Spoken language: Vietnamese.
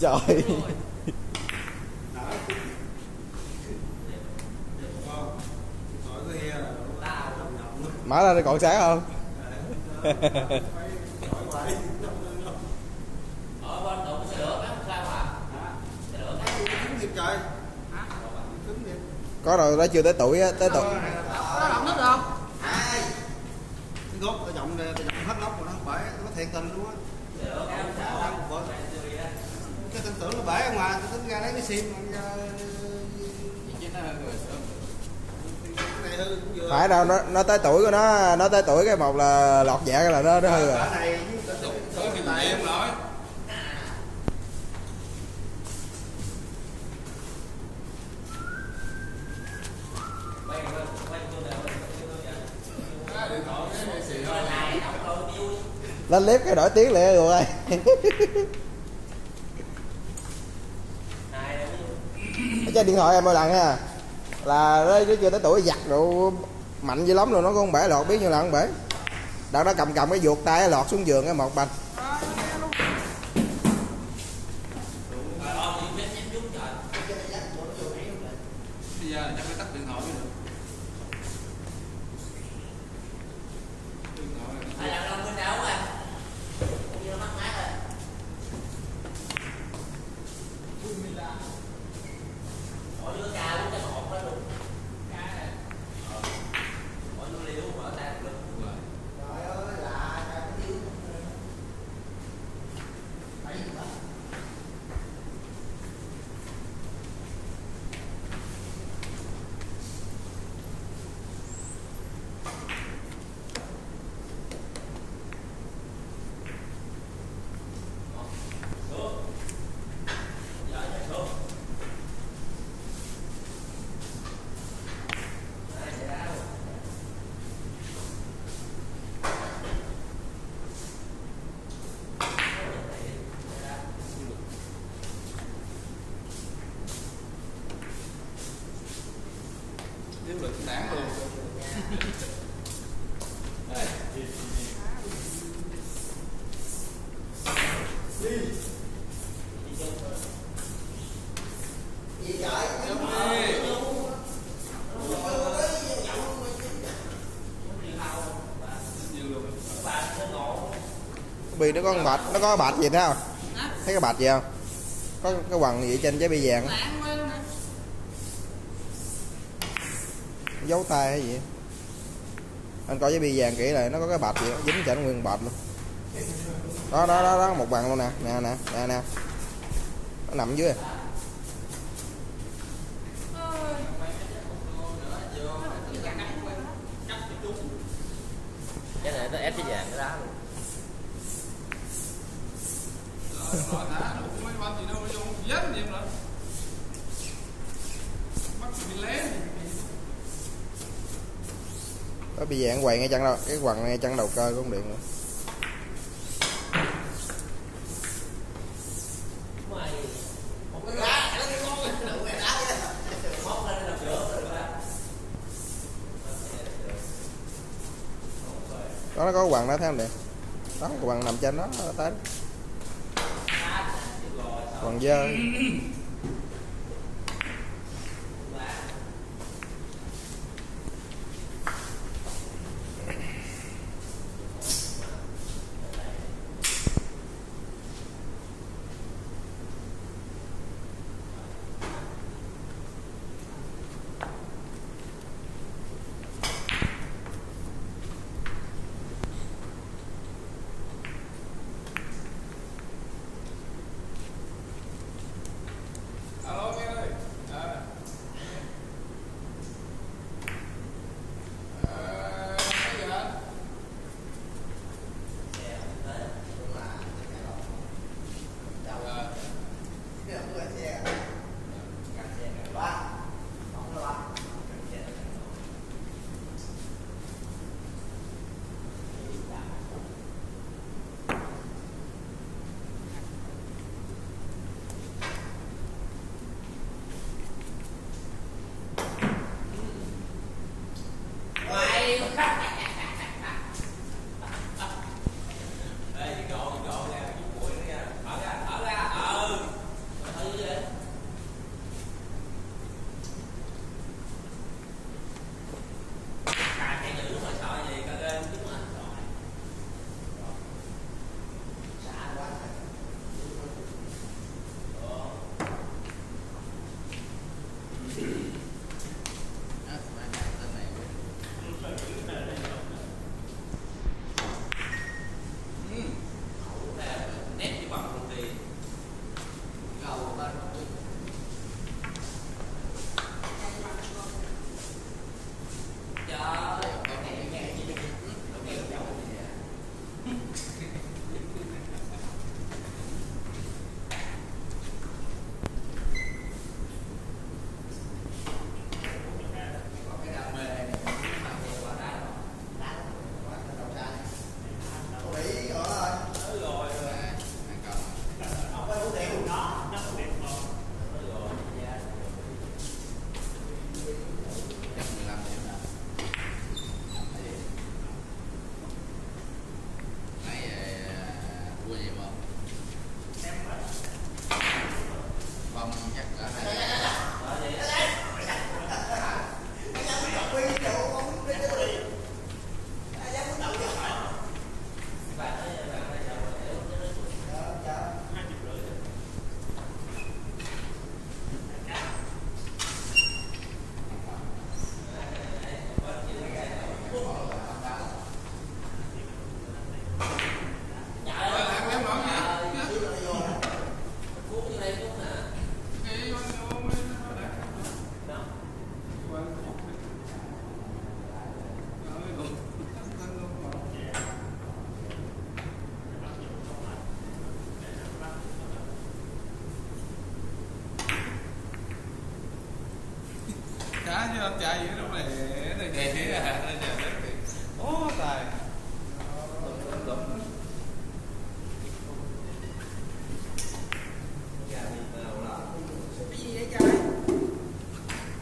Trời. Mở ra đây còn sáng không? Có rồi đó, chưa tới tuổi á, tới tuổi. Phải đâu, nó tới tuổi của nó tới tuổi cái một là lọt dạ cái là nó hư rồi. Lên clip cái đổi tiếng lẹ rồi ơi. Chơi điện thoại em mỗi lần ha là nó chưa tới tuổi giặt rồi mạnh dữ lắm luôn, nó không bể lọt biết nhiêu lần không bể. Đợt đó cầm cái vuột tay lọt xuống giường cái một bạch. Bi nó có con bạch, nó có bạch gì thấy không? Hả? Thấy cái bạch gì không? Có cái quần gì trên trái bi vàng. Dấu tay hay gì? Anh coi trái bi vàng kỹ lại, nó có cái bạch gì đó, dính trên nguyên bạch luôn. Đó đó đó đó, một bằng luôn nè, nè nè, nè nè. Nó nằm dưới. Cái này nó ép cái vàng cái đá luôn. Đó bây giờ anh quay ngay chân đâu, cái quần ngay chân đầu cơ của con điện nữa. Đó nó có quần đó thấy không nè. Đó quần nằm trên đó tới. Còn dơ. Chứ anh chạy gì lúc này nó chạy thế à, nó chạy thế thì ố tài lụm cái gì vậy trời.